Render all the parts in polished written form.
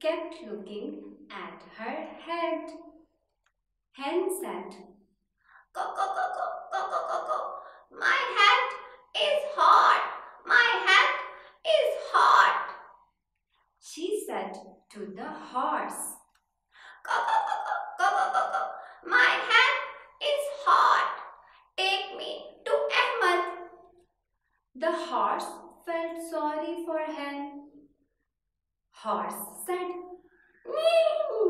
kept looking at her head. Hen said, "Cock, cock, cock, cock, cock, cock, cock. My hat is hot. My hat is hot," she said to the horse. "Cock, cock, cock, cock, cock, cock, cock. My hat is hot. Take me to Ahmed." The horse felt sorry for Hen. Horse said, "Meow!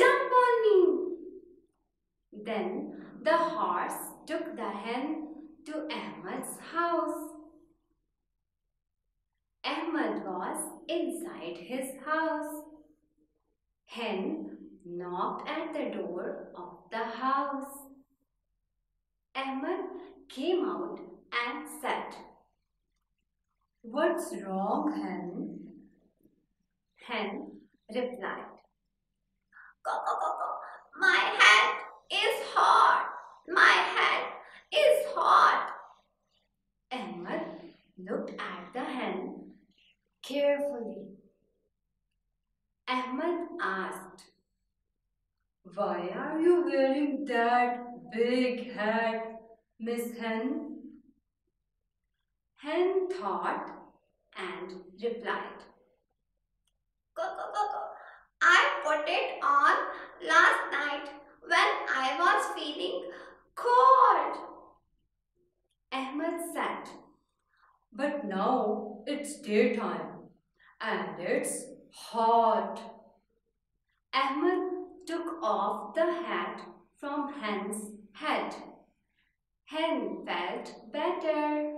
Jump on me." Then the horse took the hen to Ahmed's house. Ahmed was inside his house. Hen knocked at the door of the house. Ahmed came out and said, "What's wrong, Hen?" Hen replied, "Cock, cock, cock, cock. My hat is hot. My hat is hot." Ahmed looked at the hen carefully. Ahmed asked, "Why are you wearing that big hat, Miss Hen?" Hen thought and replied, "Cock, cock, cock, cock. I put it on last night when I was feeling cold." Ahmed said, "But now it's daytime and it's hot." Ahmed took off the hat from Hen's head. Hen felt better.